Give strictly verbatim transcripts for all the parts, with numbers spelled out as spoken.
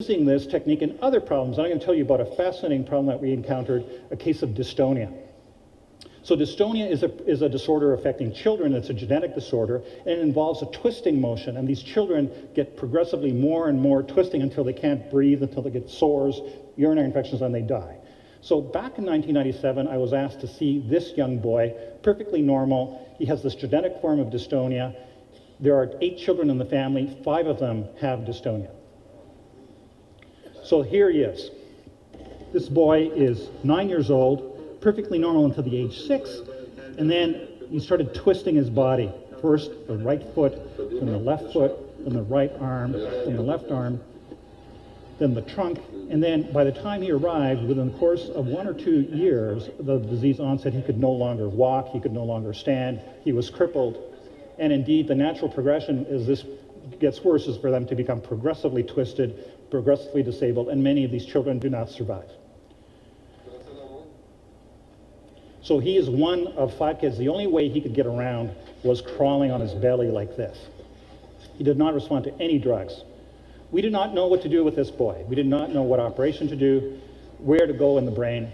Using this technique in other problems, I'm going to tell you about a fascinating problem that we encountered, a case of dystonia. So dystonia is a, is a disorder affecting children. It's a genetic disorder, and it involves a twisting motion, and these children get progressively more and more twisting until they can't breathe, until they get sores, urinary infections, and they die. So back in nineteen ninety-seven, I was asked to see this young boy, perfectly normal. He has this genetic form of dystonia. There are eight children in the family. Five of them have dystonia. So here he is. This boy is nine years old, perfectly normal until the age six, and then he started twisting his body. First the right foot, then the left foot, then the right arm, then the left arm, then the trunk, and then by the time he arrived, within the course of one or two years, the disease onset, he could no longer walk, he could no longer stand, he was crippled, and indeed the natural progression is this gets worse is for them to become progressively twisted, progressively disabled, and many of these children do not survive. So he is one of five kids. The only way he could get around was crawling on his belly like this. He did not respond to any drugs. We did not know what to do with this boy. We did not know what operation to do, where to go in the brain.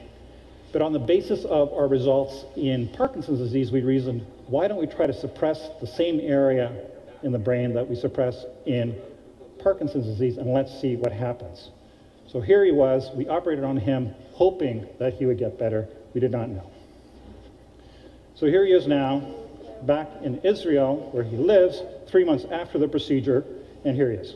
But on the basis of our results in Parkinson's disease, we reasoned, why don't we try to suppress the same area in the brain that we suppress in Parkinson's disease, and let's see what happens. So here he was, we operated on him, hoping that he would get better. We did not know. So here he is now, back in Israel, where he lives, three months after the procedure, and here he is.